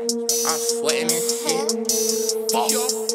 I'm sweating and shit. Fuck.